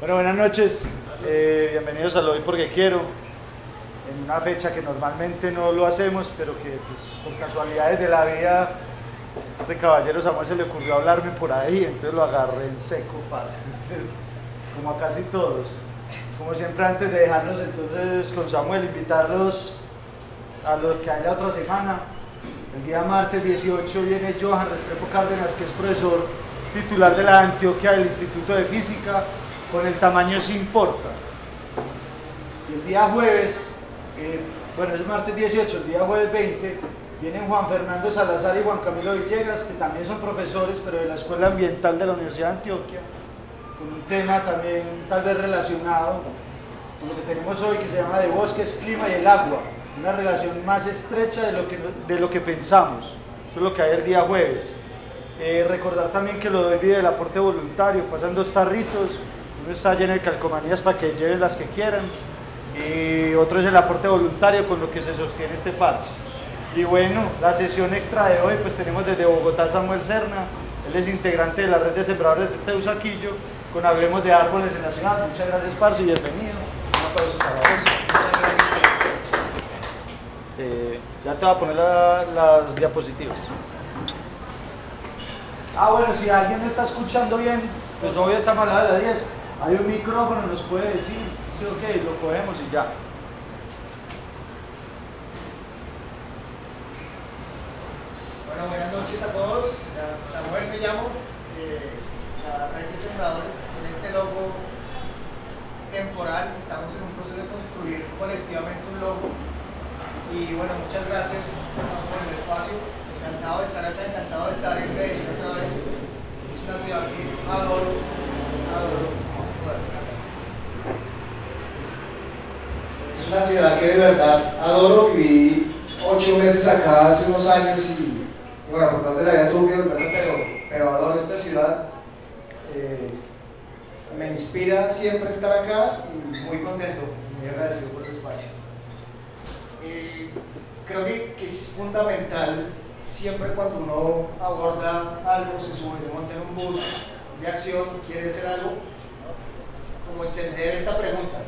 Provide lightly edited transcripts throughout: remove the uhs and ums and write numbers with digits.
Bueno, buenas noches, bienvenidos a Lo doy porque quiero, en una fecha que normalmente no lo hacemos, pero que pues, por casualidades de la vida, a este caballero Samuel se le ocurrió hablarme por ahí, entonces lo agarré en seco, parce, entonces, como a casi todos, como siempre antes de dejarnos entonces con Samuel, invitarlos a lo que hay la otra semana. El día martes 18 viene Johan Restrepo Cárdenas, que es profesor titular de la Antioquia del Instituto de Física, con el tamaño se importa. Y el día jueves, bueno es martes 18, el día jueves 20, vienen Juan Fernando Salazar y Juan Camilo Villegas, que también son profesores, pero de la Escuela Ambiental de la Universidad de Antioquia, con un tema también tal vez relacionado con lo que tenemos hoy, que se llama de bosques, clima y el agua, una relación más estrecha de lo que pensamos. Eso es lo que hay el día jueves. Recordar también que Lo doy vive del aporte voluntario, pasan dos tarritos, uno está lleno de calcomanías para que lleven las que quieran y otro es el aporte voluntario con lo que se sostiene este parche. Y bueno, la sesión extra de hoy pues tenemos desde Bogotá Samuel Serna, él es integrante de la Red de Sembradores de Teusaquillo, con Hablemos de Árboles en la Ciudad. Muchas gracias, parce, y bienvenido. Un aplauso para vos. Ya te voy a poner las diapositivas. Bueno, si alguien me está escuchando bien, pues no voy a estar hablando de las 10. Hay un micrófono, nos puede decir, sí, ok, lo cogemos y ya. Bueno, buenas noches a todos. Samuel me llamo, la Red de Sembradores. Con este logo temporal estamos en un proceso de construir colectivamente un logo. Y bueno, muchas gracias por el espacio, encantado de estar acá, encantado de estar en Medellín otra vez. Es una ciudad que adoro, adoro. Es una ciudad que de verdad adoro, viví 8 meses acá hace unos años y bueno, por causa de la vida tuve que volverme, pero adoro esta ciudad. Me inspira siempre estar acá y muy contento, muy agradecido por el espacio. Creo que es fundamental siempre cuando uno aborda algo, se sube, se monta en un bus de acción, quiere hacer algo, como entender esta pregunta.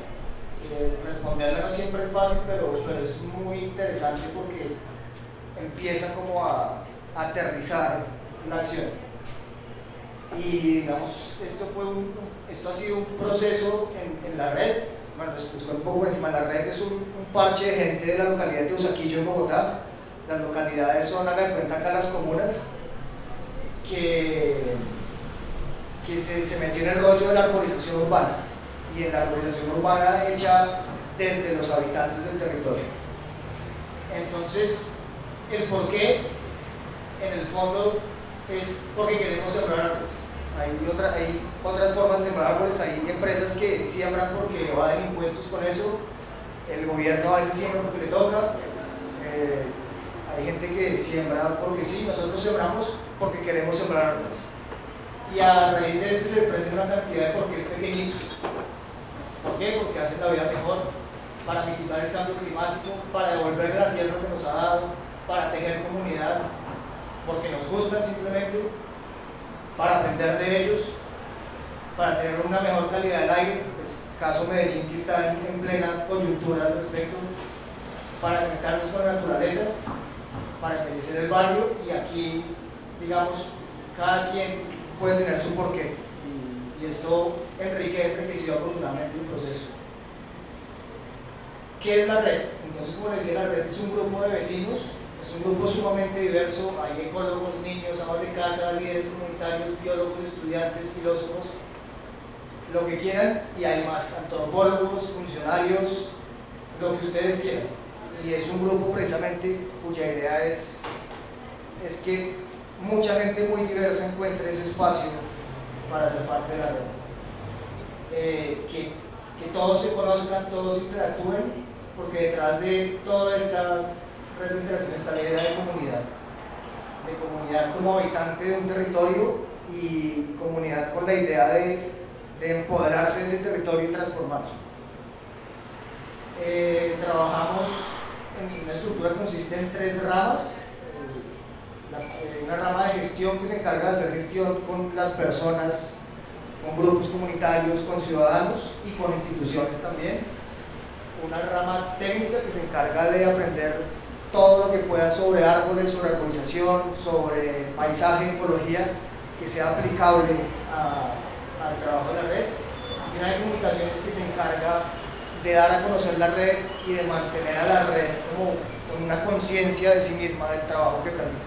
Responderla no siempre es fácil, pero es muy interesante porque empieza como a aterrizar la acción. Y digamos, esto ha sido un proceso en la red. Bueno, les cuento un poco por encima. La red es un parche de gente de la localidad de Teusaquillo en Bogotá. Las localidades son, hagan cuenta acá las comunas, que se metió en el rollo de la arborización urbana. Y en la arborización urbana hecha desde los habitantes del territorio. Entonces, el porqué, en el fondo, es porque queremos sembrar árboles. Hay otras formas de sembrar árboles, hay empresas que siembran porque evaden impuestos con eso, el gobierno a veces siembra porque le toca, hay gente que siembra porque sí, nosotros sembramos porque queremos sembrar árboles. Y a raíz de esto se prende una cantidad de porqués pequeñitos. ¿Por qué? Porque hacen la vida mejor, para mitigar el cambio climático, para devolver la tierra que nos ha dado, para tejer comunidad, porque nos gustan simplemente, para aprender de ellos, para tener una mejor calidad del aire, pues, caso Medellín que está en plena coyuntura al respecto, para conectarnos con la naturaleza, para embellecer el barrio, y aquí, digamos, cada quien puede tener su porqué, y esto enriqueció profundamente el proceso. ¿Qué es la red? Entonces, como les decía, la red es un grupo de vecinos. Es un grupo sumamente diverso, hay ecólogos, niños, amas de casa, líderes comunitarios, biólogos, estudiantes, filósofos, lo que quieran, y hay más, antropólogos, funcionarios, lo que ustedes quieran. Y es un grupo precisamente cuya idea es que mucha gente muy diversa encuentre ese espacio para ser parte de la red. Que todos se conozcan, todos interactúen, porque detrás de toda esta red de interacción está la idea de comunidad como habitante de un territorio y comunidad con la idea de empoderarse de ese territorio y transformarlo. Trabajamos en una estructura que consiste en 3 ramas, una rama de gestión que se encarga de hacer gestión con las personas, con grupos comunitarios, con ciudadanos y con instituciones también. Una rama técnica que se encarga de aprender todo lo que pueda sobre árboles, sobre arbolización, sobre paisaje, ecología, que sea aplicable al trabajo de la red. Y una de comunicaciones que se encarga de dar a conocer la red y de mantener a la red como con una conciencia de sí misma del trabajo que realiza.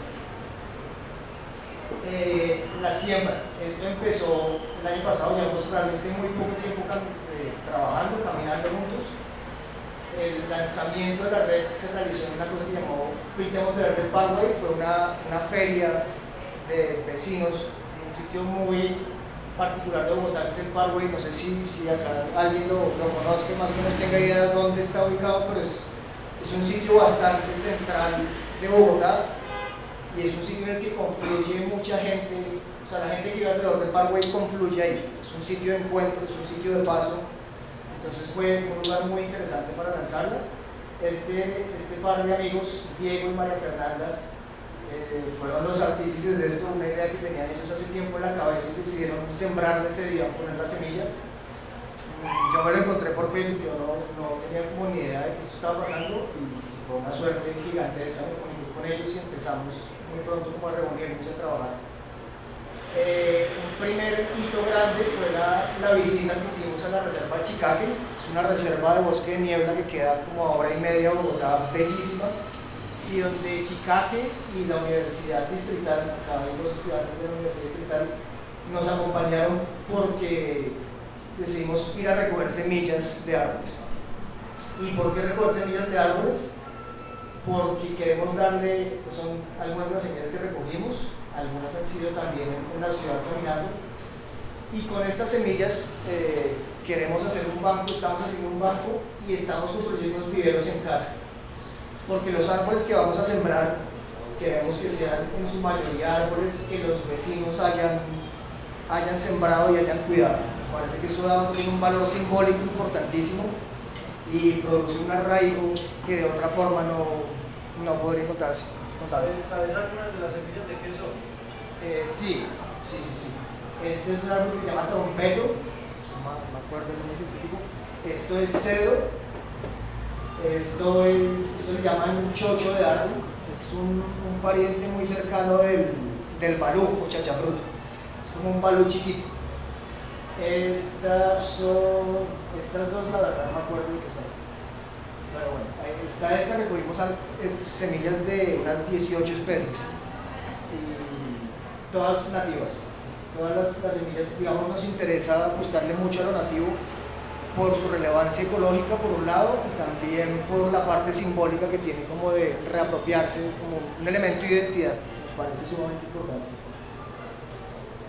La siembra, esto empezó el año pasado, llevamos realmente muy poco tiempo trabajando, caminando juntos. El lanzamiento de la red se realizó en una cosa que llamó Pintemos de Verde Parkway, fue una feria de vecinos en un sitio muy particular de Bogotá, que es el Parkway. No sé si acá alguien lo conozca, más o menos tenga idea de dónde está ubicado, pero es un sitio bastante central de Bogotá y es un sitio en el que confluye mucha gente. O sea, la gente que vive alrededor del Parkway confluye ahí, es un sitio de encuentro, es un sitio de paso. Entonces fue un lugar muy interesante para lanzarla. Este par de amigos, Diego y María Fernanda, fueron los artífices de esto, una idea que tenían ellos hace tiempo en la cabeza y decidieron sembrarla ese día, poner la semilla. Yo me lo encontré por Facebook, yo no tenía como ni idea de que esto estaba pasando y fue una suerte gigantesca. Me conecté con ellos y empezamos muy pronto como a reunirnos y a trabajar. Un primer hito grande fue la visita que hicimos a la reserva Chicaque. Es una reserva de bosque de niebla que queda como a hora y media de Bogotá, bellísima, y donde Chicaque y la Universidad Distrital, acá hay dos estudiantes de la Universidad Distrital, nos acompañaron porque decidimos ir a recoger semillas de árboles. ¿Y por qué recoger semillas de árboles? Porque queremos darle, estas son algunas de las semillas que recogimos, algunas han sido también en la ciudad caminando, y con estas semillas queremos hacer un banco, estamos haciendo un banco y estamos construyendo unos viveros en casa, porque los árboles que vamos a sembrar queremos que sean en su mayoría árboles que los vecinos hayan sembrado y hayan cuidado. Nos parece que eso da un valor simbólico importantísimo y produce un arraigo que de otra forma no podría encontrarse. ¿Sabes algunas de las semillas de qué son? Sí. Este es un árbol que se llama trompeto, no me acuerdo el nombre científico. Esto es cedro, esto le llaman chocho de árbol, es un pariente muy cercano del balú o chachafruto, es como un balú chiquito. Estas dos la verdad no me acuerdo de qué son. Pero bueno, esta recogimos semillas de unas 18 especies y todas nativas. Todas las semillas, digamos, nos interesa buscarle mucho a lo nativo por su relevancia ecológica por un lado y también por la parte simbólica que tiene como de reapropiarse como un elemento de identidad. Nos parece sumamente importante.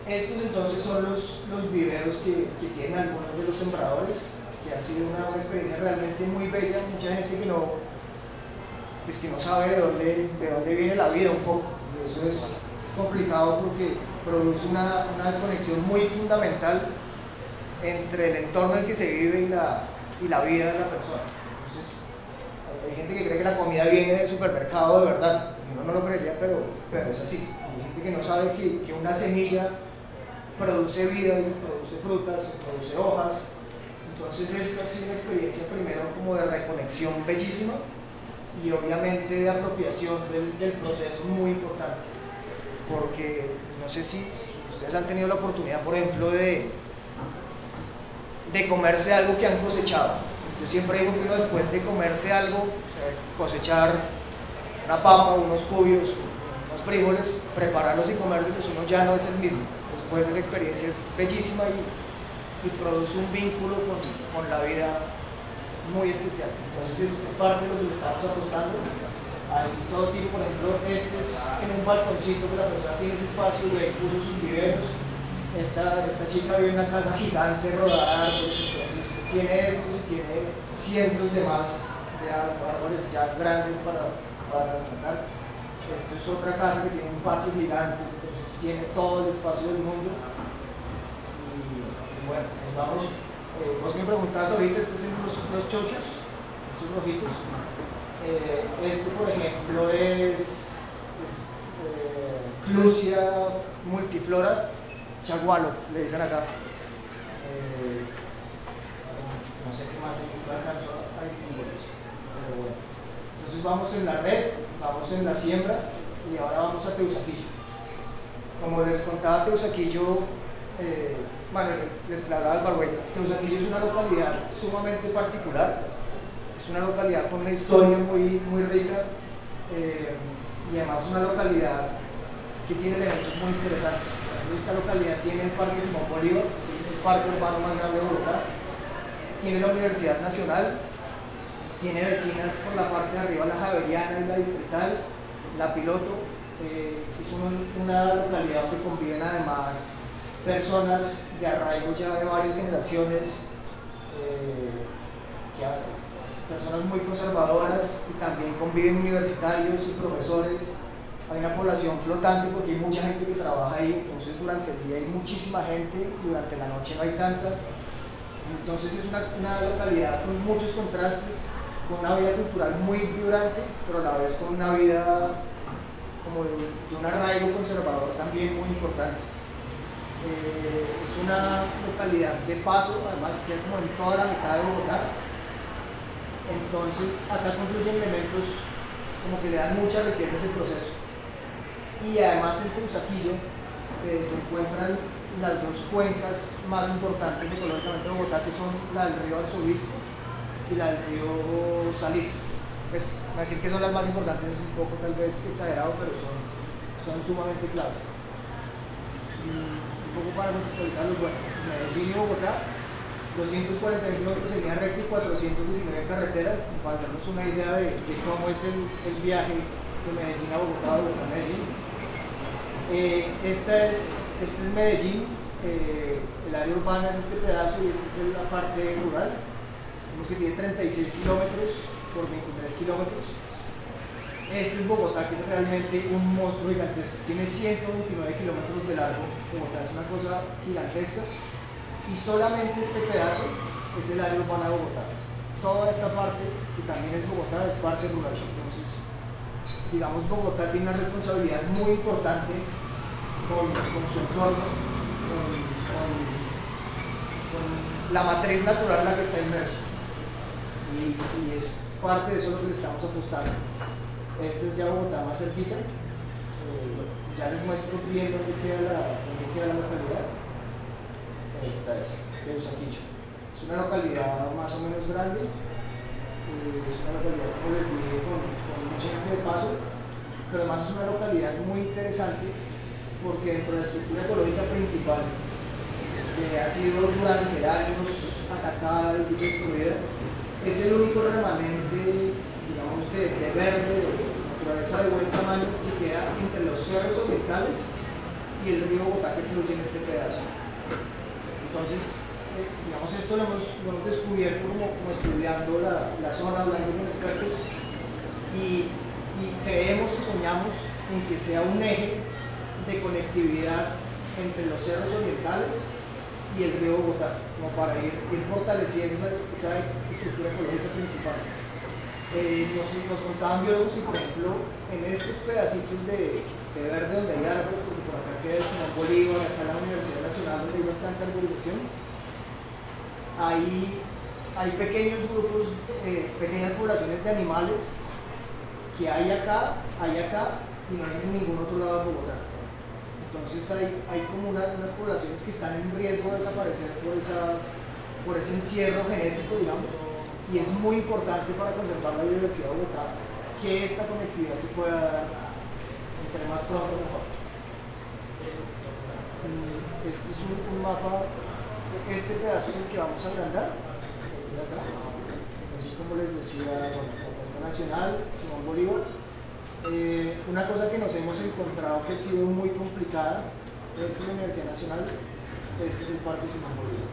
Estos entonces son los viveros que tienen algunos de los sembradores. Ha sido una experiencia realmente muy bella, mucha gente que no sabe de dónde viene la vida un poco, y eso es complicado porque produce una desconexión muy fundamental entre el entorno en el que se vive y la vida de la persona. Entonces, hay gente que cree que la comida viene del supermercado de verdad, yo no lo creería, pero es así. Hay gente que no sabe que una semilla produce vida, produce frutas, produce hojas. Entonces esto ha sido una experiencia primero como de reconexión bellísima y obviamente de apropiación del proceso muy importante, porque no sé si ustedes han tenido la oportunidad, por ejemplo, de comerse algo que han cosechado. Yo siempre digo que uno después de comerse algo, cosechar una papa, unos cubios, unos frijoles, prepararlos y comerse, pues uno ya no es el mismo. Después de esa experiencia es bellísima y produce un vínculo con la vida muy especial. Entonces es parte de lo que le estamos apostando. Hay todo tipo, por ejemplo, este es en un balconcito que la persona tiene ese espacio y ahí puso sus viveros. Esta chica vive en una casa gigante rodada de árboles, entonces tiene estos y tiene cientos de más de árboles ya grandes para plantar. Esto es otra casa que tiene un patio gigante, entonces tiene todo el espacio del mundo. Bueno, nos vamos. Vos me preguntabas ahorita, estos son los chochos, estos rojitos. Este, por ejemplo, es Plusia multiflora, chagualo, le dicen acá. No sé qué más se alcanzó a distinguirlos, pero bueno. Entonces vamos en la red, vamos en la siembra y ahora vamos a Teusaquillo. Como les contaba, Teusaquillo, bueno, les hablaba del Parkway. Teusaquillo es una localidad sumamente particular, es una localidad con una historia muy, muy rica, y además es una localidad que tiene elementos muy interesantes. Esta localidad tiene el Parque Simón Bolívar, ¿sí? El parque urbano más grande de Bogotá, tiene la Universidad Nacional, tiene vecinas por la parte de arriba, la Javeriana, la Distrital, la Piloto. Es una localidad que conviven además personas de arraigo ya de varias generaciones, personas muy conservadoras, y también conviven universitarios y profesores. Hay una población flotante porque hay mucha gente que trabaja ahí, entonces durante el día hay muchísima gente, durante la noche no hay tanta. Entonces es una localidad con muchos contrastes, con una vida cultural muy vibrante, pero a la vez con una vida como de un arraigo conservador también muy importante. Es una localidad de paso, además que es como en toda la mitad de Bogotá. Entonces acá confluyen elementos como que le dan mucha riqueza a ese proceso. Y además en Teusaquillo se encuentran las dos cuencas más importantes ecológicamente de Bogotá, que son la del río Arzobispo y la del río Salito. Pues, decir que son las más importantes es un poco tal vez exagerado, pero son sumamente claves. Y un poco para contextualizarlos, bueno, Medellín y Bogotá, 240 kilómetros en línea recta y 419 en carretera, para hacernos una idea de cómo es el viaje de Medellín a Bogotá, de Bogotá a Medellín. Este es Medellín, el área urbana es este pedazo y esta es la parte rural. Vemos que tiene 36 kilómetros por 23 kilómetros. Este es Bogotá, que es realmente un monstruo gigantesco. Tiene 129 kilómetros de largo. Bogotá es una cosa gigantesca. Y solamente este pedazo es el área urbana de Bogotá. Toda esta parte, que también es Bogotá, es parte rural. Entonces, digamos, Bogotá tiene una responsabilidad muy importante con su entorno, con la matriz natural en la que está inmerso. Y es parte de eso lo que le estamos apostando. Este es ya Bogotá más cerquita. Ya les muestro bien dónde queda la localidad. Esta es Teusaquillo. Es una localidad más o menos grande. Es una localidad, como les dije, con mucha gente de paso. Pero además es una localidad muy interesante porque dentro de la estructura ecológica principal, que ha sido durante años atacada y destruida, es el único remanente, digamos, de verde, de naturaleza de buen tamaño, que queda entre los cerros orientales y el río Bogotá que fluye en este pedazo. Entonces, digamos, esto lo hemos descubierto como estudiando la zona, hablando con expertos, y creemos y soñamos en que sea un eje de conectividad entre los cerros orientales y el río Bogotá, como para ir fortaleciendo esa estructura ecológica principal. Nos contaban biólogos que, por ejemplo, en estos pedacitos de verde donde hay árboles, porque por acá queda el Simón Bolívar, acá la Universidad Nacional donde hay bastante arborización, hay pequeños grupos, pequeñas poblaciones de animales que hay acá y no hay en ningún otro lado de Bogotá. Entonces hay como unas poblaciones que están en riesgo de desaparecer por ese encierro genético, digamos, y es muy importante para conservar la biodiversidad de Bogotá que esta conectividad se pueda dar entre más pronto mejor. Este es un mapa, este pedazo es el que vamos a agrandar, este de acá. Entonces, como les decía, bueno, acá está Nacional, Simón Bolívar. Una cosa que nos hemos encontrado que ha sido muy complicada, esta es la Universidad Nacional, este es el Parque Simón Bolívar,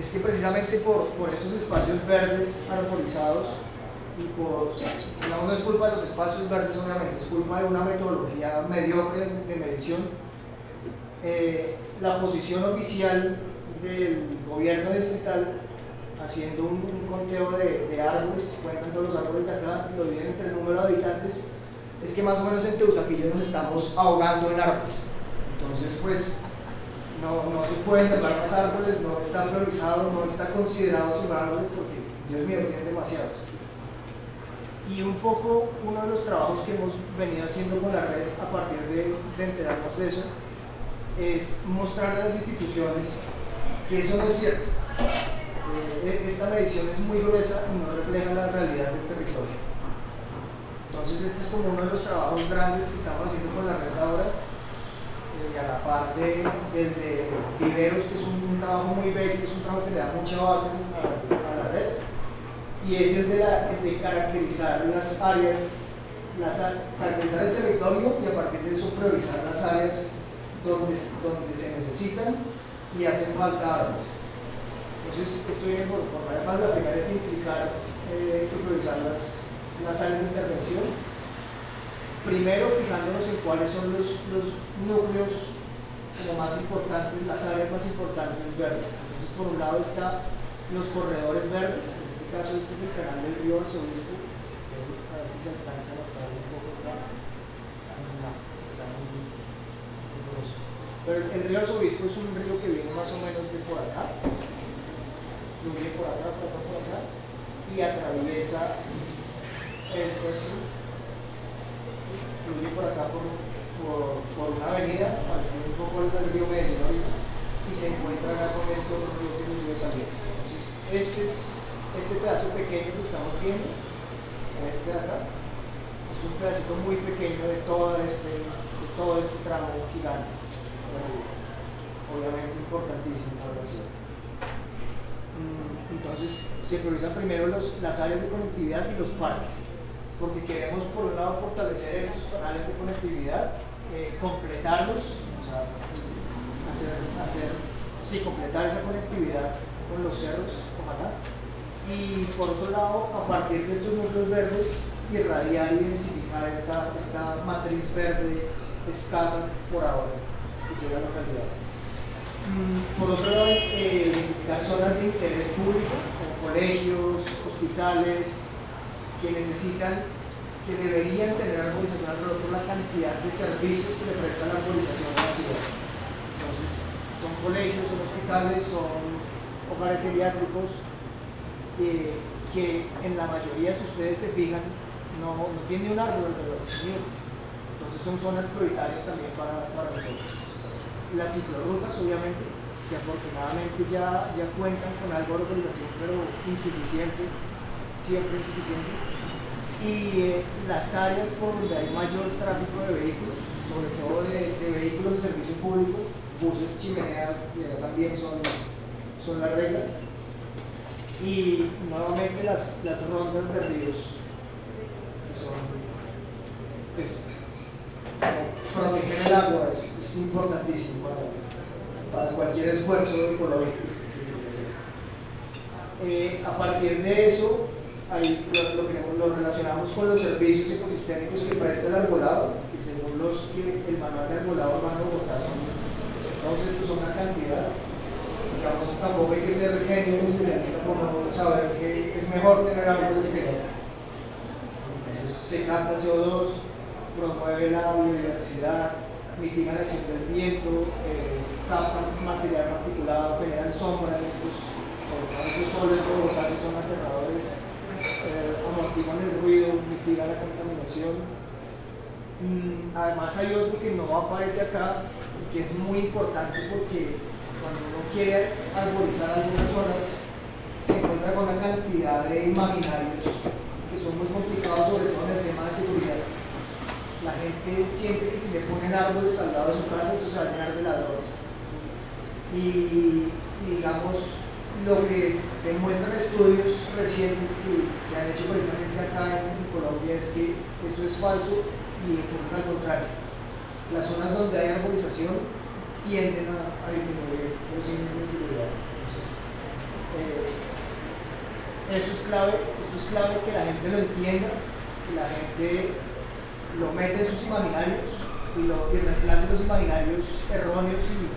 es que precisamente por estos espacios verdes arborizados y no es culpa de los espacios verdes solamente, es culpa de una metodología mediocre de medición. La posición oficial del gobierno distrital, haciendo un conteo de árboles, cuentan todos los árboles de acá, lo dividen entre el número de habitantes, es que más o menos en Teusaquillo nos estamos ahogando en árboles. Entonces, pues, no se puede sembrar más árboles, no está priorizado, no está considerado sembrar árboles porque, Dios mío, tienen demasiados. Y un poco uno de los trabajos que hemos venido haciendo con la red a partir de enterarnos de eso es mostrarle a las instituciones que eso no es cierto. Esta medición es muy gruesa y no refleja la realidad del territorio. Entonces este es como uno de los trabajos grandes que estamos haciendo con la red ahora, a la par del de viveros, que es un trabajo muy bello, es un trabajo que le da mucha base a la red, y ese es de caracterizar las áreas, caracterizar el territorio y a partir de eso priorizar las áreas donde se necesitan y hacen falta árboles. Entonces esto viene por varias partes. La primera es implicar y priorizar las áreas de intervención, primero fijándonos en cuáles son los núcleos como más importantes, las áreas más importantes verdes. Entonces por un lado están los corredores verdes, en este caso este es el canal del río Arzobispo, a ver si se alcanza a notar un poco acá, está muy grosso, pero el río Arzobispo es un río que viene más o menos de por acá, fluye por acá, y atraviesa esto así, fluye por acá por una avenida, parecido un poco al río Medellín, y se encuentra acá con estos ríos que río San. Entonces, este pedazo pequeño que estamos viendo, este de acá, es un pedacito muy pequeño de todo este tramo gigante, obviamente importantísimo para la ciudad. Entonces, se priorizan primero las áreas de conectividad y los parques, porque queremos por un lado fortalecer estos canales de conectividad, completarlos, o sea, completar esa conectividad con los cerros, ojalá, y por otro lado, a partir de estos núcleos verdes, irradiar y densificar esta matriz verde escasa por ahora que llega a la localidad. Por otro lado, identificar zonas de interés público, como colegios, hospitales, que necesitan, que deberían tener arborización alrededor por la cantidad de servicios que le presta la arborización a la ciudad. Entonces, son colegios, son hospitales, son hogares geriátricos, que en la mayoría, si ustedes se fijan, no tiene un árbol alrededor. Entonces son zonas prioritarias también para nosotros. Las ciclorrutas, obviamente, que afortunadamente ya cuentan con algo de arborización, pero insuficiente, siempre insuficiente, y las áreas por donde hay mayor tráfico de vehículos, sobre todo de vehículos de servicio público, buses, chimeneas, y allá también son la regla, y nuevamente las rondas de ríos, que son, pues, proteger el agua es importantísimo para cualquier esfuerzo ecológico. A partir de eso, ahí lo relacionamos con los servicios ecosistémicos que presta el arbolado, que según el manual de arbolado urbano de Bogotá son una cantidad. Digamos, tampoco hay que ser genio en especialista por saber que es mejor tener árboles que no. Entonces se capta CO2, promueve la biodiversidad, mitiga la acción del viento, captan material particulado, generan sombra en estos, sobre todo esos soles de Bogotá que son aterradores. Amortiguan el ruido, mitigan la contaminación. Además hay otro que no aparece acá y que es muy importante, porque cuando uno quiere arborizar algunas zonas se encuentra con una cantidad de imaginarios que son muy complicados, sobre todo en el tema de seguridad. La gente siente que si le ponen árboles al lado de su casa, eso se va a llenar de ladrones, y digamos, lo que demuestran estudios recientes que han hecho precisamente acá en Colombia es que eso es falso, y entonces al contrario, las zonas donde hay arborización tienden a disminuir los índices de seguridad. Entonces, esto es clave que la gente lo entienda, que la gente lo meta en sus imaginarios y reemplace los imaginarios erróneos y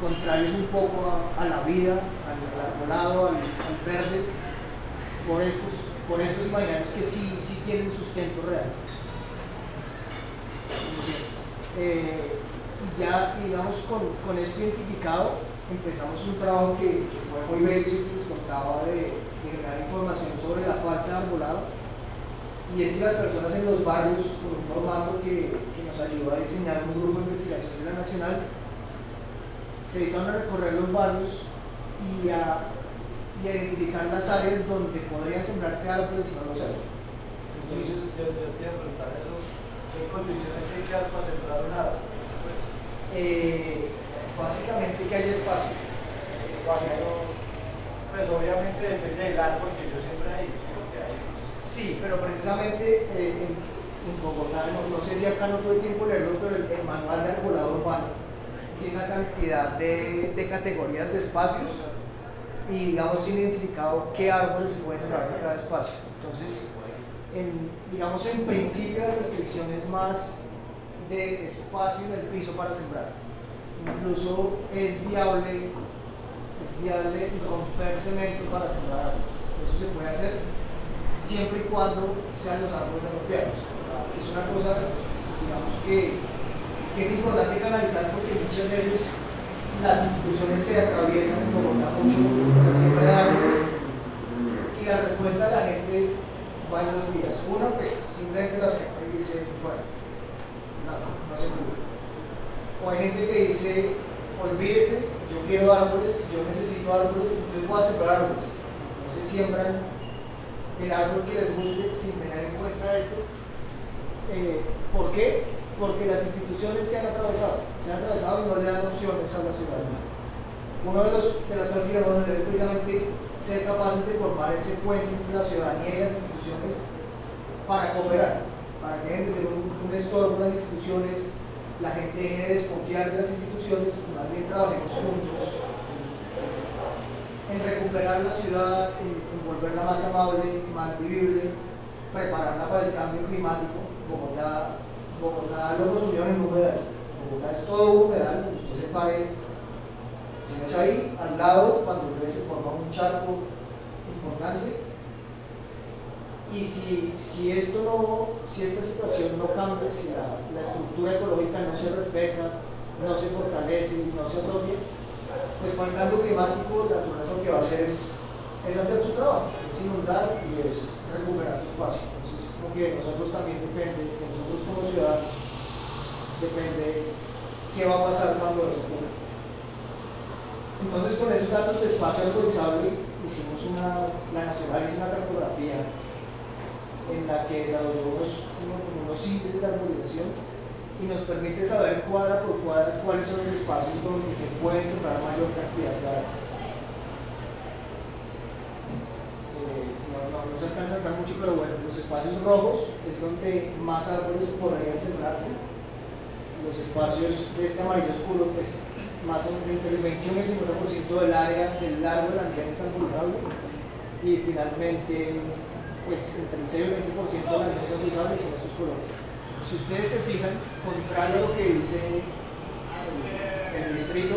contrarios un poco a la vida, al arbolado, al verde, por estos imaginarios que sí tienen sustento real. y ya, digamos, con esto identificado, empezamos un trabajo que fue muy bello y que les contaba de generar información sobre la falta de arbolado, y es que las personas en los barrios, con un formato que nos ayudó a diseñar un grupo de investigación de la Nacional, se dedicaron a recorrer los barrios y a identificar las áreas donde podrían sembrarse árboles y no los hay. Entonces, yo te preguntaré, ¿qué condiciones hay que dar para sembrar un árbol? Pues, básicamente que haya espacio. Pues obviamente depende del árbol que yo siembre ahí, sino que hay. Sí, pero precisamente en Bogotá, no sé si acá no tuve tiempo de leerlo, pero el manual de arbolado urbano tiene una cantidad de categorías de espacios y, digamos, tiene identificado qué árboles se pueden sembrar en cada espacio. Entonces, digamos, en principio la restricción es más de espacio en el piso para sembrar. Incluso es viable romper cemento para sembrar árboles. Eso se puede hacer siempre y cuando sean los árboles apropiados. Es una cosa, digamos, que es importante canalizar, porque muchas veces las instituciones se atraviesan con una siembra de árboles y la respuesta de la gente va en dos vías. Una, pues simplemente la siembra y dice, bueno, no se preocupe. O hay gente que dice, olvídese, yo quiero árboles, yo necesito árboles, yo voy a sembrar árboles. Entonces siembran el árbol que les guste sin tener en cuenta esto. ¿Por qué? Porque las instituciones se han atravesado y no le dan opciones a la ciudadanía. Una de las cosas que vamos a hacer es precisamente ser capaces de formar ese puente entre la ciudadanía y las instituciones para cooperar, para que dejen de ser un estorbo las instituciones, la gente deje de desconfiar de las instituciones, y más bien trabajemos juntos en recuperar la ciudad, en volverla más amable, más vivible, prepararla para el cambio climático. Bogotá lo construyeron en un humedal. Bogotá es todo un humedal, usted se pare, si no es ahí, al lado, cuando llueve se forma un charco importante. Y si esta situación no cambia, si la estructura ecológica no se respeta, no se fortalece, no se atrofia, pues con el cambio climático la naturaleza lo que va a hacer es hacer su trabajo, es inundar y es recuperar su espacio. Entonces, porque nosotros también depende, de nosotros como ciudadanos, depende qué va a pasar cuando eso ocurra. Entonces, con esos datos de espacio arbolizable, la Nacional hizo una cartografía en la que desarrolló unos síntesis de arbolización y nos permite saber cuadra por cuadra cuáles son los espacios donde se pueden sembrar mayor cantidad de árboles. No se alcanza a sacar mucho, pero bueno, los espacios rojos es donde más árboles podrían sembrarse. Los espacios de este amarillo oscuro, pues más o menos entre el 21 y el 50% del área del largo de la antena es arbolizable, y finalmente pues entre el 6 y el 20% de la antena es arbolizable, son estos colores. Si ustedes se fijan, contrario a lo que dice el distrito,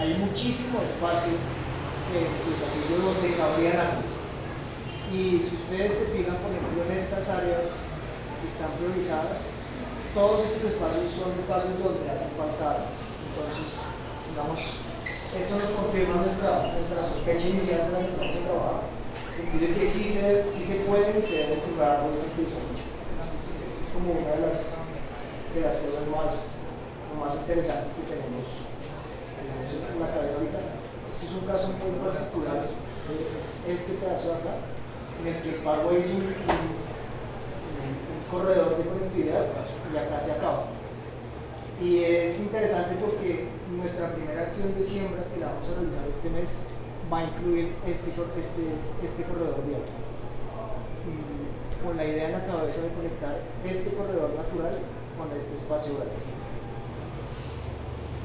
hay muchísimo espacio en Teusaquillo donde cabrían árboles. Y si ustedes se fijan, por ejemplo, en estas áreas que están priorizadas, todos estos espacios son espacios donde hacen falta árboles. Entonces, digamos, esto nos confirma nuestra sospecha inicial cuando empezamos a trabajar, en el sentido de que sí se pueden y se deben sembrar árboles en Teusaquillo. Es como una de las cosas más interesantes que tenemos en la cabeza ahorita. Este es un caso muy particular, es este pedazo de acá, en el que el Parkway es un corredor de conectividad y acá se acaba. Y es interesante porque nuestra primera acción de siembra que la vamos a realizar este mes va a incluir este corredor vial, con la idea en la cabeza de conectar este corredor natural con este espacio verde.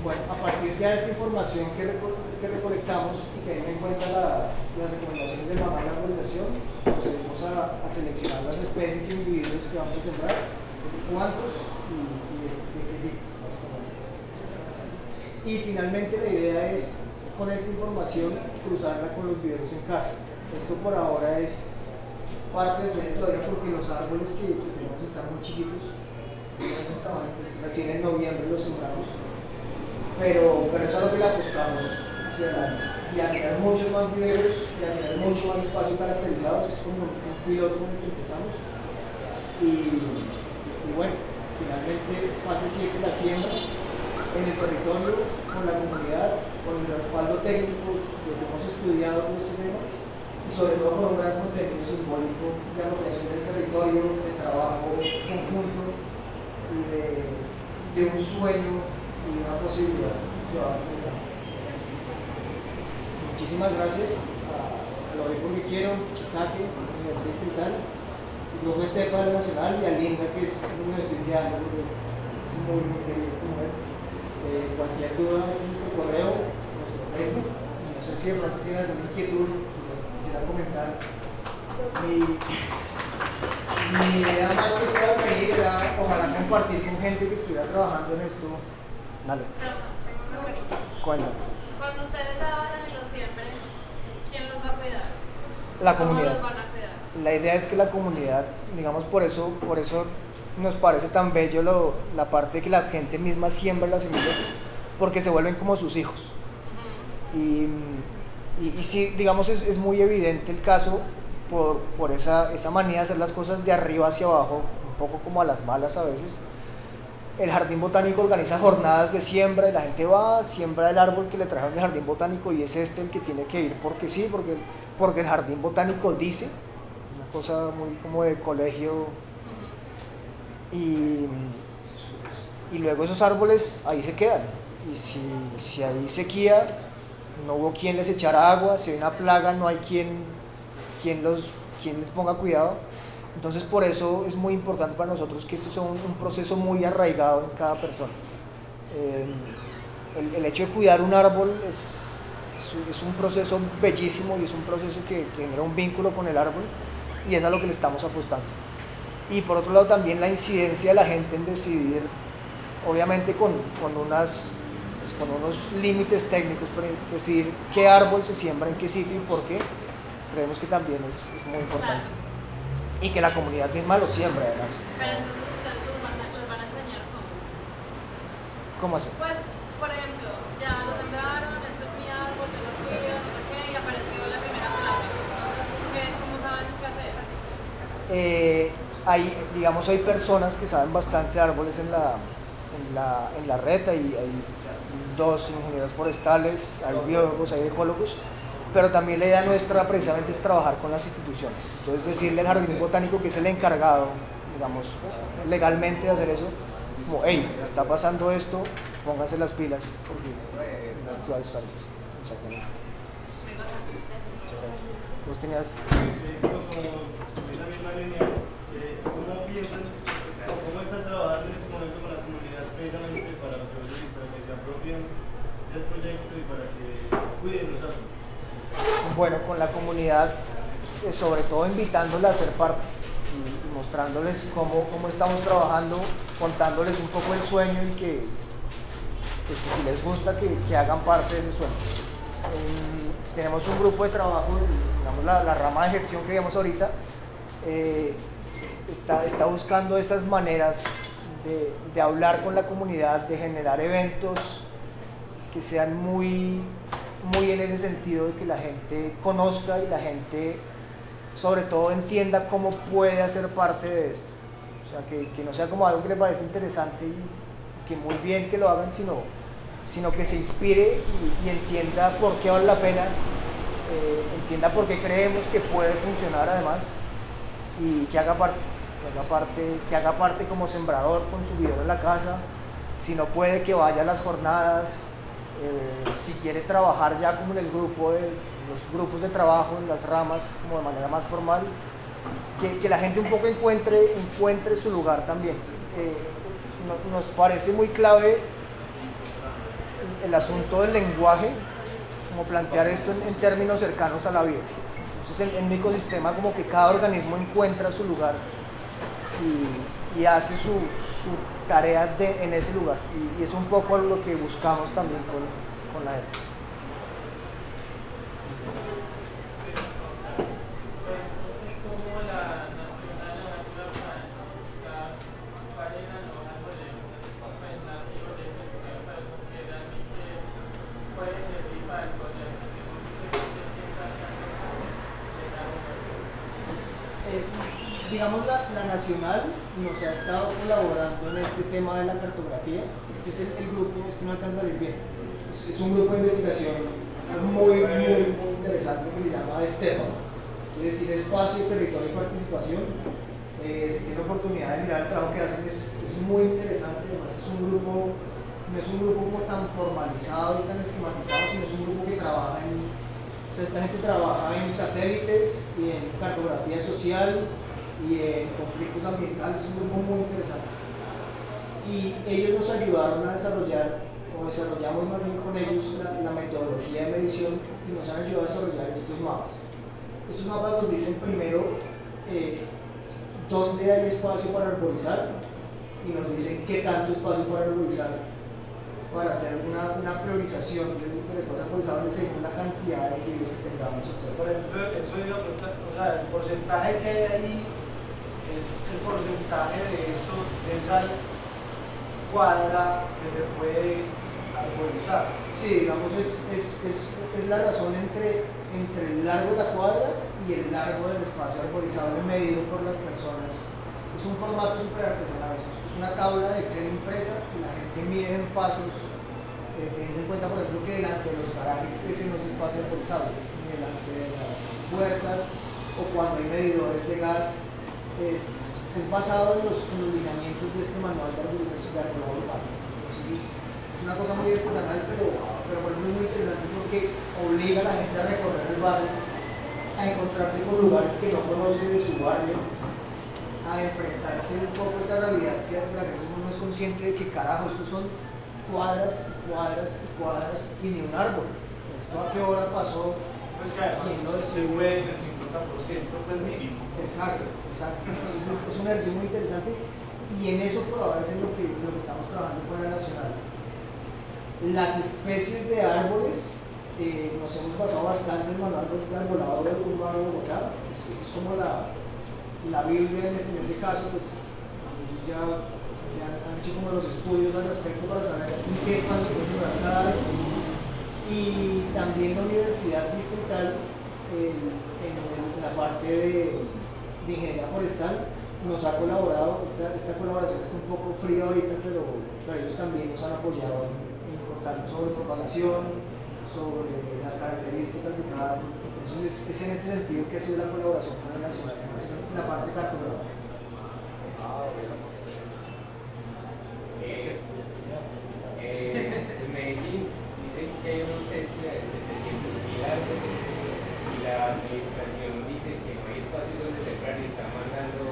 Bueno, a partir ya de esta información que recolectamos y teniendo en cuenta las recomendaciones de la manual de arbolización, procedemos a seleccionar las especies e individuos que vamos a sembrar, cuántos y de qué tipo, básicamente. Y finalmente la idea es, con esta información, cruzarla con los viveros en casa. Esto por ahora es parte del sueño todavía, porque los árboles que tenemos están muy chiquitos, trabajar, pues, recién en noviembre lo sembramos, pero eso es lo que le apostamos hacia adelante, y a crear muchos más viveros, y a crear mucho más espacio caracterizado, que es como un piloto con el que empezamos, y bueno, finalmente fase 7 la siembra en el territorio, con la comunidad, con el respaldo técnico, lo que hemos estudiado con este tema, y sobre todo con un gran contenido simbólico de apropiación del territorio, de trabajo conjunto, de un sueño y de una posibilidad que se va a enfrentar. Muchísimas gracias a Lo doy porque quiero, Chicaque, Universidad Distrital, y luego Estepa Nacional, y a Linda, que es una estudiante, porque es muy, muy querida esta mujer. Cualquier duda es nuestro correo, nuestro Facebook, no sé si tiene alguna inquietud, quisiera comentar. Mi idea más que pueda pedir era ojalá compartir con gente que estuviera trabajando en esto. Dale. ¿Cuál? Cuando ustedes trabajan y los siembren, ¿quién los va a cuidar? La comunidad. ¿Cómo los van a cuidar? La idea es que la comunidad, digamos, por eso nos parece tan bello la parte de que la gente misma siembra las semillas, porque se vuelven como sus hijos. Y sí, digamos, es muy evidente el caso por esa manía de hacer las cosas de arriba hacia abajo, un poco como a las malas a veces. El Jardín Botánico organiza jornadas de siembra y la gente va, siembra el árbol que le trajeron del Jardín Botánico y es este el que tiene que ir porque sí, porque el Jardín Botánico dice, una cosa muy como de colegio. Y luego esos árboles ahí se quedan, y si hay sequía, no hubo quien les echara agua, si hay una plaga no hay quien les ponga cuidado. Entonces por eso es muy importante para nosotros que esto sea un proceso muy arraigado en cada persona. El hecho de cuidar un árbol es un proceso bellísimo y es un proceso que genera un vínculo con el árbol, y es a lo que le estamos apostando. Y por otro lado también la incidencia de la gente en decidir, obviamente con unos límites técnicos, pero decidir qué árbol se siembra en qué sitio y por qué, creemos que también es muy importante. Claro. Y que la comunidad misma lo siembra además. Pero entonces ustedes los van a enseñar cómo. ¿Cómo así? Pues, por ejemplo, ya lo sembraron, este es mi árbol, yo lo cuido, no sé qué, y apareció la primera plaga. Entonces, ¿cómo saben qué hacer? Hay personas que saben bastante de árboles en la red, hay dos ingenieros forestales, hay biólogos, hay ecólogos, pero también la idea nuestra precisamente es trabajar con las instituciones. Entonces decirle al Jardín Botánico, que es el encargado, digamos, legalmente de hacer eso, como, hey, está pasando esto, pónganse las pilas, porque no hay que cuidar. Exactamente. Muchas gracias. ¿Vos tenías...? ¿Cómo piensan o cómo están trabajando en este momento con la comunidad precisamente para que se apropien del proyecto y para que cuiden los árboles? Bueno, con la comunidad, sobre todo invitándola a ser parte y mostrándoles cómo estamos trabajando, contándoles un poco el sueño y que si les gusta que hagan parte de ese sueño. Tenemos un grupo de trabajo, digamos la rama de gestión que vemos ahorita, está buscando esas maneras de hablar con la comunidad, de generar eventos que sean muy, muy en ese sentido de que la gente conozca y la gente sobre todo entienda cómo puede hacer parte de esto. O sea, que no sea como algo que le parezca interesante y que muy bien que lo hagan, sino que se inspire y entienda por qué vale la pena, entienda por qué creemos que puede funcionar además, y que haga parte como sembrador con su video en la casa. Si no puede, que vaya a las jornadas, si quiere trabajar ya como en el grupo los grupos de trabajo, en las ramas, como de manera más formal, que la gente un poco encuentre su lugar también. Nos parece muy clave el asunto del lenguaje, como plantear esto en términos cercanos a la vida. Entonces en un ecosistema como que cada organismo encuentra su lugar y hace su tarea en ese lugar, y es un poco lo que buscamos también con la ETA. ¿Cómo la nacional, la nacional, la cadena, los árboles? Digamos, la Nacional nos ha estado colaborando en este tema de la cartografía. Este es el grupo, es que no alcanza a leer bien. Es un grupo de investigación muy interesante que se llama Estepa, quiere decir Espacio, Territorio y Participación. Si tienen la oportunidad de mirar el trabajo que hacen, es muy interesante. Además, no es un grupo tan formalizado y tan esquematizado, sino es un grupo que trabaja en... O sea, esta gente trabaja en satélites y en cartografía social y en conflictos ambientales. Es un grupo muy interesante. Y ellos nos ayudaron a desarrollar, o desarrollamos más bien con ellos, la metodología de medición, y nos han ayudado a desarrollar estos mapas. Estos mapas nos dicen primero dónde hay espacio para arborizar, y nos dicen qué tanto espacio para arborizar, para hacer una priorización de los responsables según la cantidad de individuos que tengamos. Por ejemplo, eso yo, o sea, el porcentaje que hay ahí es el porcentaje de eso, de esa cuadra que se puede arborizar. Sí, digamos, es la razón entre el largo de la cuadra y el largo del espacio arborizable medido por las personas. Es un formato súper artesanal, es una tabla de Excel impresa que la gente mide en pasos, teniendo en cuenta, por ejemplo, que delante de los garajes ese no es espacio arborizable, delante de las puertas o cuando hay medidores de gas. Es basado en los lineamientos de este manual de arborización de arbolado urbano. Entonces es una cosa muy artesanal, pero por ejemplo es muy interesante porque obliga a la gente a recorrer el barrio, a encontrarse con lugares que no conoce de su barrio, a enfrentarse un poco a esa realidad que a veces uno es consciente de que carajo, estos son cuadras, cuadras, cuadras y ni un árbol. ¿Esto a qué hora pasó? Pues que además no se fue en el 50% pues mínimo. Exacto, exacto. Entonces es una versión muy interesante, y en eso por ahora es en lo que estamos trabajando con la Nacional. Las especies de árboles, nos hemos basado bastante en el manual de arbolado de Bogotá. Es como la Biblia en ese caso, pues ellos ya han hecho como los estudios al respecto para saber en qué espacio puede sembrar cada árbol. Y también la Universidad Distrital, en la parte de ingeniería forestal, nos ha colaborado. Esta colaboración está un poco fría ahorita, pero ellos también nos han apoyado en contarnos sobre propagación, sobre las características de cada árbol. Entonces es en ese sentido que ha sido la colaboración con la Nacional, en la parte cartográfica. En Medellín dicen que hay una ausencia de 700.000 árboles y la administración dice que no hay espacio donde sembrar y está mandando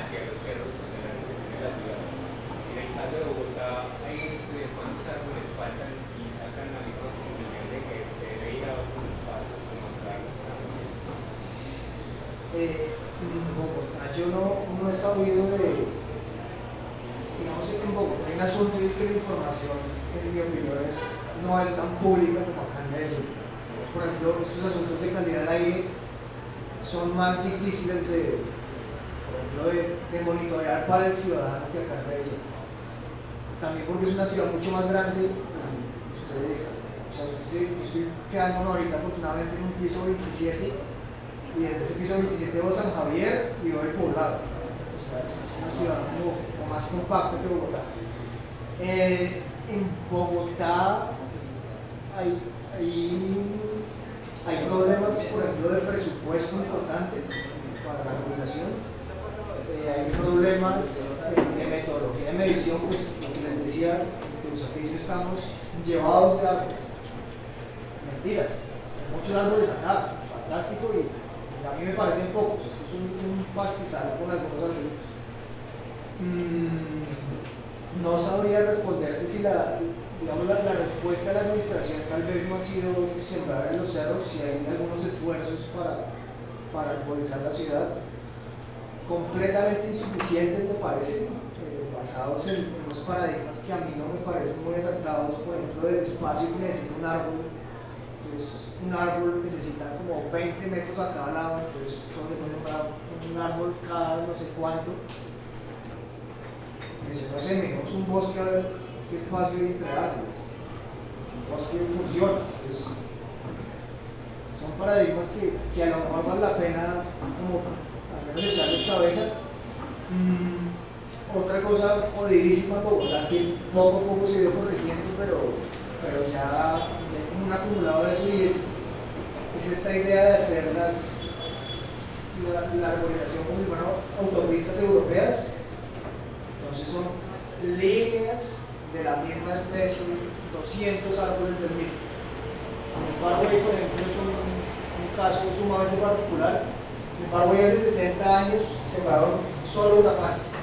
hacia los cerros de la ciudad. En el caso de Bogotá, hay un estudio de cuántos árboles faltan y sacan la misma conclusión de que se debe ir a otros espacios como traerlos también. En Bogotá yo no he sabido de, digamos, en Bogotá hay un asunto, y es que la información, en mi opinión, no es tan pública como acá en Medellín. Por ejemplo, estos asuntos de calidad del aire son más difíciles de monitorear para el ciudadano que acá en Medellín. También porque es una ciudad mucho más grande. Ustedes, o sea, yo estoy quedando ahorita afortunadamente en un piso 27. Y desde ese piso 27 veo San Javier y veo el poblado. O sea, es una ciudad como más compacta que Bogotá. En Bogotá hay problemas, por ejemplo, de presupuesto importantes para la urbanización. Hay problemas de metodología de medición, pues como les decía, en Teusaquillo estamos llevados de árboles. Mentiras, muchos árboles acá, fantástico, y a mí me parecen pocos. Esto es un pastizal con algunos árboles. No sabría responderte si la respuesta de la administración tal vez no ha sido sembrar en los cerros, si hay algunos esfuerzos para arborizar la ciudad. Completamente insuficientes me parecen, basados en unos paradigmas que a mí no me parecen muy acertados. Por ejemplo, del espacio que necesita un árbol. Entonces, un árbol necesita como 20 metros a cada lado, entonces solo puede sembrar un árbol cada no sé cuánto. Entonces, no sé, mejor un bosque, a ver qué espacio hay entre árboles. el bosque funciona. Entonces, son paradigmas que a lo mejor vale la pena como al menos echarles cabeza. Otra cosa jodidísima en Bogotá, que poco poco se dio corrigiendo, pero ya hay un acumulado de eso, y es esta idea de hacer la arborización como si fueran autopistas europeas. Entonces son líneas de la misma especie, 200 árboles del mismo. El Parkway, por ejemplo, es un caso sumamente particular. El Parkway hace 60 años separaron solo huracanes.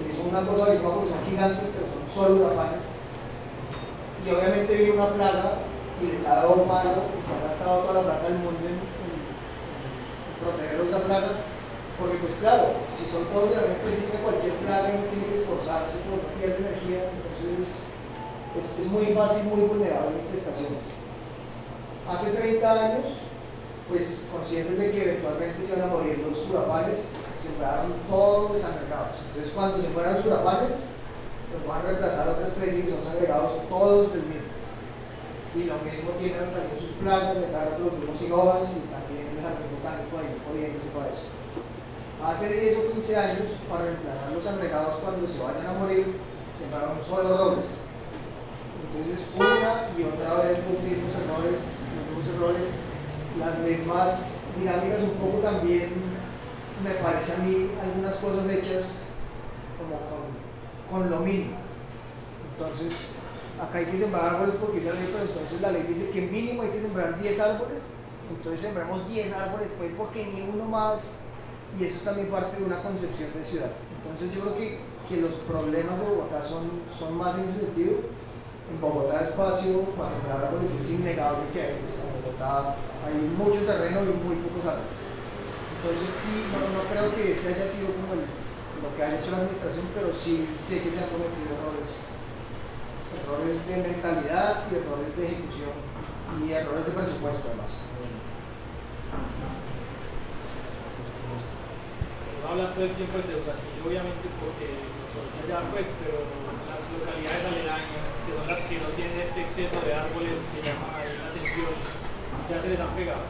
Y son una cosa habitual porque son gigantes, pero son solo huracanes. Y obviamente vino una plaga y les ha dado palo y se ha gastado toda la plata del mundo en protegerlos de esa plaga. Porque pues claro, si son todos de la misma especie, cualquier plaga no tiene que esforzarse por pierde energía. Entonces es muy fácil, muy vulnerable a infestaciones. Hace 30 años, pues conscientes de que eventualmente se van a morir los surapanes, sembraron todos los sangregados. Entonces cuando se mueran los surapanes, los van a reemplazar a otra especie que son sangregados todos del mismo. Y lo mismo tienen también sus plantas, de carros, los mismos sinobas, y también el jardín botánico ahí oriéndose para eso. Hace 10 o 15 años, para reemplazar los sangregados cuando se vayan a morir, sembraron solo robles. Entonces una y otra vez los mismos errores, las mismas dinámicas. Un poco también me parece a mí algunas cosas hechas como con lo mínimo. Entonces acá hay que sembrar árboles porque es así, pero entonces la ley dice que mínimo hay que sembrar 10 árboles, entonces sembramos 10 árboles pues porque ni uno más, y eso es también parte de una concepción de ciudad. Entonces yo creo que los problemas de Bogotá son más en ese sentido. En Bogotá espacio para sembrar árboles es innegable que hay. En Bogotá hay mucho terreno y muy pocos árboles. Entonces sí, no creo que ese haya sido como lo que ha hecho la administración, pero sí sé que se han cometido errores de mentalidad y errores de ejecución y errores de presupuesto además. Hablas todo el tiempo de Teusaquillo, obviamente porque soy allá pues, pero las localidades aledañas, que son las que no tienen este exceso de árboles que llaman la atención, ¿ya se les han pegado?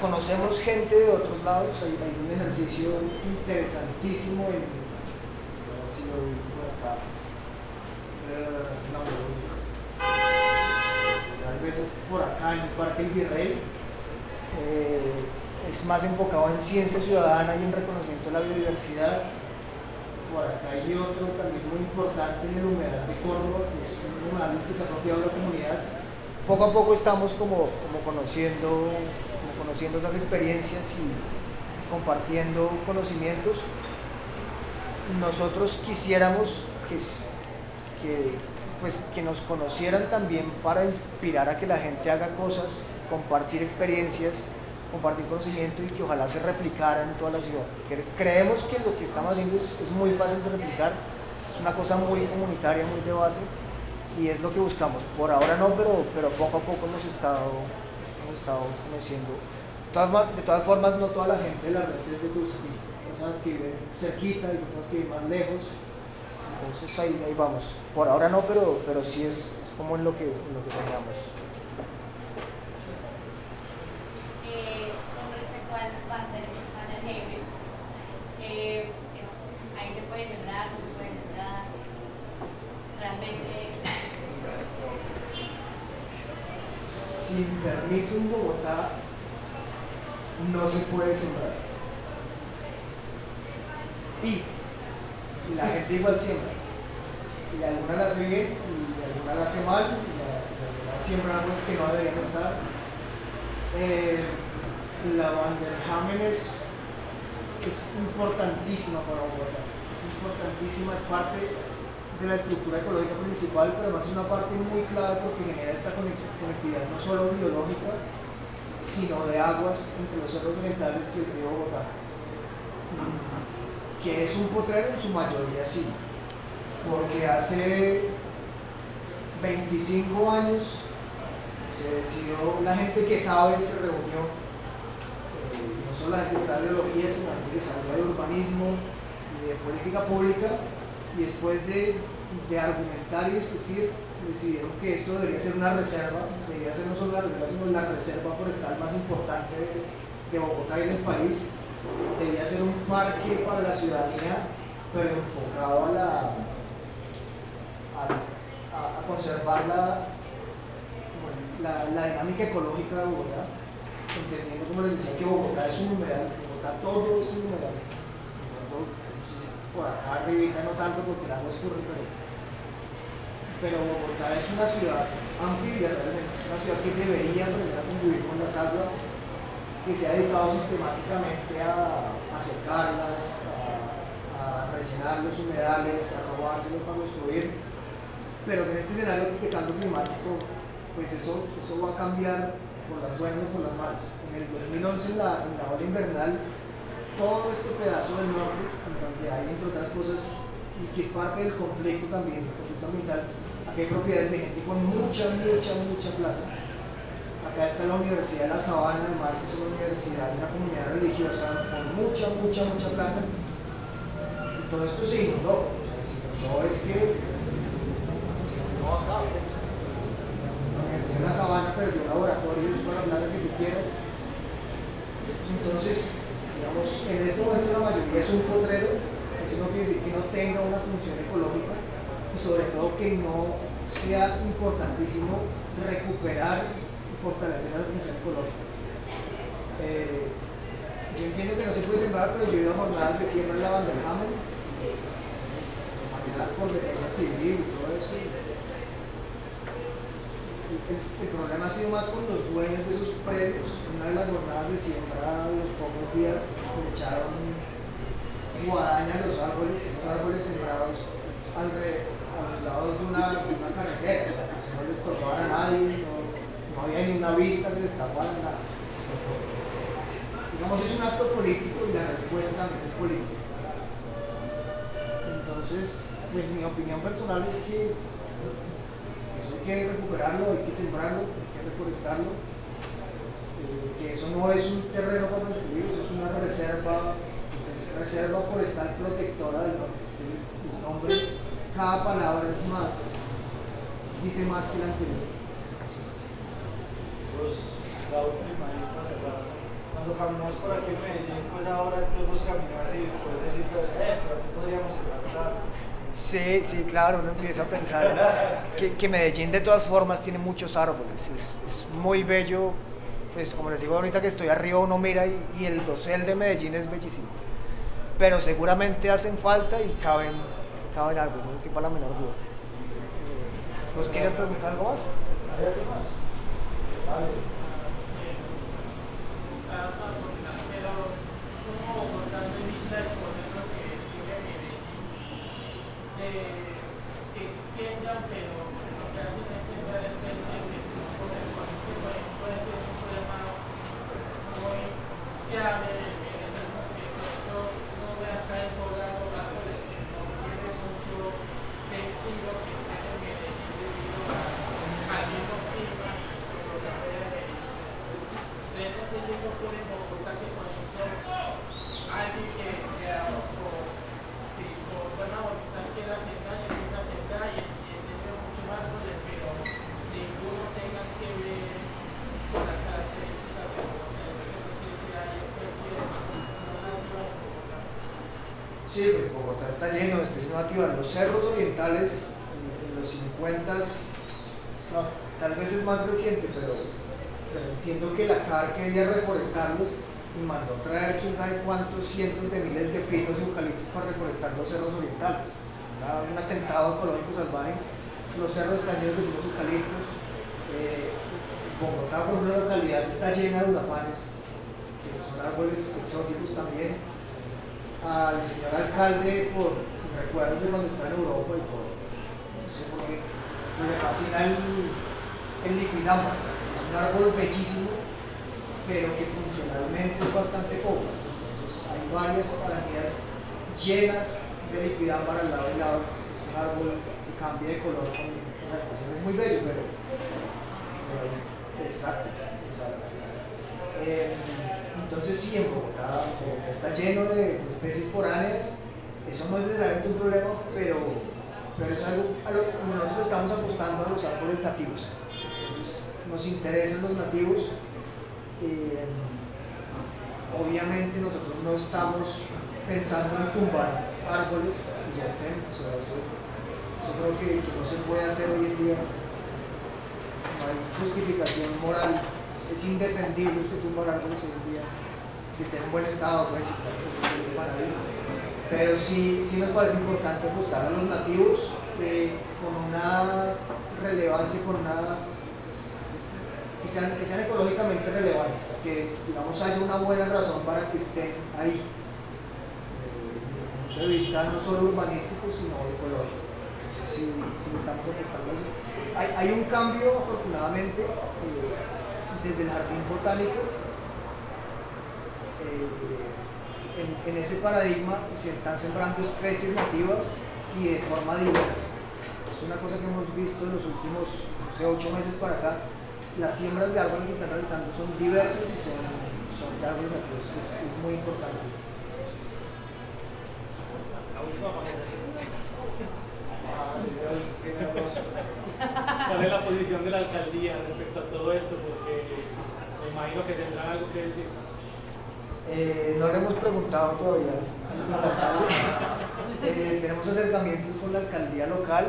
Conocemos gente de otros lados. Hay un ejercicio interesantísimo en, no sé si lo vi por acá, tal vez es por acá en el Parque El Virrey. Es más enfocado en ciencia ciudadana y en reconocimiento de la biodiversidad. Por acá hay otro también muy importante en el humedal de Córdoba, que es un humedal que se ha apropiado de la comunidad. Poco a poco estamos como conociendo las experiencias y compartiendo conocimientos. Nosotros quisiéramos que nos conocieran también para inspirar a que la gente haga cosas, compartir experiencias, compartir conocimiento, y que ojalá se replicara en toda la ciudad. Creemos que lo que estamos haciendo es muy fácil de replicar, es una cosa muy comunitaria, muy de base, y es lo que buscamos. Por ahora no, pero poco a poco hemos estado conociendo. De todas formas, no toda la gente de la red es de Teusaquillo, personas que viven cerquita y personas que viven más lejos. Entonces ahí vamos. Por ahora no, pero sí es como en lo que soñamos. Sin permiso en Bogotá no se puede sembrar, y la gente igual siembra, y alguna la hace bien y alguna la hace mal, y alguna siembra árboles que no deberían estar. La Vanderhamen es importantísima para Bogotá, es importantísima, es parte de la estructura ecológica principal, pero además es una parte muy clave porque genera esta conectividad no solo biológica, sino de aguas entre los cerros orientales y el río Bogotá, que es un potrero en su mayoría, sí, porque hace 25 años se decidió, la gente que sabe se reunió, no solo la gente que sabe de biología, sino la gente que sabe de urbanismo y de política pública, y después de argumentar y discutir, decidieron que esto debería ser una reserva, debería ser no solo una reserva, sino la reserva forestal más importante de Bogotá y del país. Debería ser un parque para la ciudadanía, pero enfocado a conservar la dinámica ecológica de Bogotá, entendiendo, como les decía, que Bogotá es un humedal, Bogotá todo es un humedal. Por acá arriba no tanto porque el agua es pura, pero Bogotá es una ciudad anfibia realmente, es una ciudad que debería aprender a convivir con las aguas, que se ha dedicado sistemáticamente a secarlas, a rellenar los humedales, a robárselos para construir, pero en este escenario de cambio climático, pues eso va a cambiar por las buenas o por las malas. En el 2011, en la ola invernal, todo este pedazo del norte, en donde hay, entre otras cosas, y que es parte del conflicto también, del conflicto ambiental, aquí hay propiedades de gente con mucha plata. Acá está la Universidad de La Sabana, además que es una universidad de una comunidad religiosa con mucha plata. Y todo esto se inundó. O sea, se inundó es que se inundó acá, pues. La Universidad de La Sabana perdió laboratorios para hablar de lo que tú quieras. Entonces, digamos, en este momento la mayoría es un potrero. Eso no quiere decir que no tenga una función ecológica y sobre todo que no sea importantísimo recuperar, fortalecer la función ecológica. Yo entiendo que no se puede sembrar, pero yo he ido a jornadas que siembran la banderjama, por defensa civil y todo eso. El problema ha sido más con los dueños de esos predios. Una de las jornadas de siembra, de los pocos días, le echaron guadaña a los árboles sembrados a los lados de una carretera, o sea, que no les tocaba a nadie, no había ni una vista que les tapara nada. Digamos, es un acto político y la respuesta también es política. Entonces, pues mi opinión personal es que eso hay que recuperarlo, hay que sembrarlo, hay que reforestarlo, que eso no es un terreno para construir, eso es una reserva, es reserva forestal protectora del norte. El nombre, cada palabra es más, dice más que la anterior. Pues la última y para cerrar. Cuando caminamos por aquí en Medellín, pues ahora todos caminar y puedes decir, pero aquí podríamos encontrar. Sí, claro, uno empieza a pensar que Medellín de todas formas tiene muchos árboles, es muy bello. Pues como les digo ahorita que estoy arriba, uno mira y el dosel de Medellín es bellísimo, pero seguramente hacen falta y caben algunos, que para la menor duda. ¿Nos quieres preguntar algo más? ¿Hay algo más? Vale. Sí, pues Bogotá está lleno de especies nativas. Los cerros orientales en los 50, no, tal vez es más reciente, pero entiendo que la CAR quería reforestarlos y mandó traer quién sabe cuántos cientos de miles de pinos y eucaliptos para reforestar los cerros orientales. Era un atentado ecológico salvaje. Los cerros están llenos de pinos eucaliptos. Bogotá, por una localidad, está llena de urapanes, que son árboles exóticos también. Al señor alcalde, por recuerdos de cuando está en Europa y por no sé por qué, me fascina el liquidama. Es un árbol bellísimo, pero que funcionalmente es bastante pobre. Entonces hay varias arañas llenas de liquidama al lado y lado. Es un árbol que cambia de color con las estaciones, muy bello, pero exacto. Entonces sí, en Bogotá está lleno de especies foráneas. Eso no es necesariamente un problema, pero pero es algo a lo que nosotros estamos apostando, a los árboles nativos. Entonces, nos interesan los nativos. Obviamente nosotros no estamos pensando en tumbar árboles y ya estén, eso creo que no se puede hacer hoy en día, no hay justificación moral, es indefendible usted tumbar árboles hoy en día, que estén en buen estado, pues, pero sí nos parece importante apostar a los nativos con una relevancia, con una... Que sean ecológicamente relevantes, que digamos haya una buena razón para que estén ahí, desde el punto de vista no solo urbanístico sino ecológico. Entonces, si estamos apostando eso. Hay un cambio afortunadamente desde el Jardín Botánico en ese paradigma, se están sembrando especies nativas y de forma diversa. Es una cosa que hemos visto en los últimos 8 meses para acá. Las siembras de árboles que están realizando son diversas y son de árboles nativos, que es muy importante. ¿Cuál es la posición de la alcaldía respecto a todo esto? Porque me imagino que tendrán algo que decir. No le hemos preguntado todavía a la alcaldía. Tenemos acercamientos con la alcaldía local.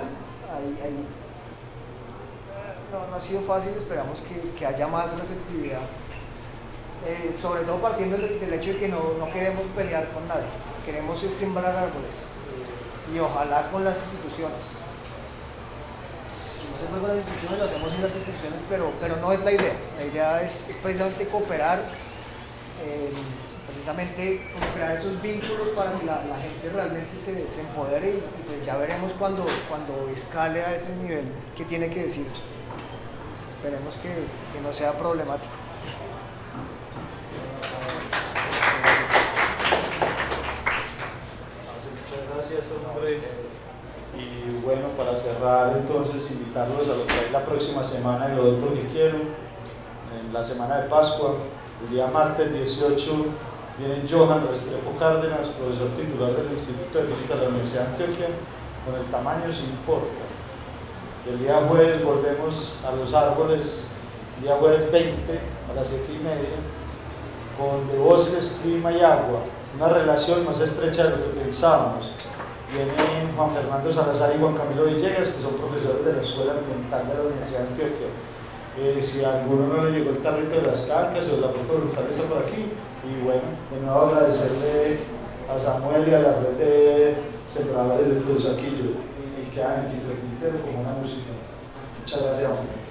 No ha sido fácil, esperamos que haya más receptividad, sobre todo partiendo del hecho de que no queremos pelear con nadie, queremos sembrar árboles y ojalá con las instituciones. Si no se puede con las instituciones, lo hacemos en las instituciones, pero no es la idea. La idea es precisamente cooperar, precisamente crear esos vínculos para que la gente realmente se empodere y pues ya veremos cuando escale a ese nivel qué tiene que decir. Esperemos que no sea problemático. Muchas gracias, hombre. Y bueno, para cerrar entonces, invitarlos a lo que hay la próxima semana en Lo doy porque quiero, en la semana de Pascua, el día martes 18, viene Johan Restrepo Cárdenas, profesor titular del Instituto de Física de la Universidad de Antioquia, con el tamaño sin importa. El día jueves volvemos a los árboles, el día jueves 20 a las 7:30, con De Bosques, Clima y Agua, una relación más estrecha de lo que pensábamos. Vienen Juan Fernando Salazar y Juan Camilo Villegas, que son profesores de la Escuela Ambiental de la Universidad de Antioquia. Si a alguno no le llegó el tarrito de las carcas o la propia voluntad está por aquí, y bueno, de nuevo agradecerle a Samuel y a la Red de Sembradores de Teusaquillo, y que han como una música. Muchas gracias.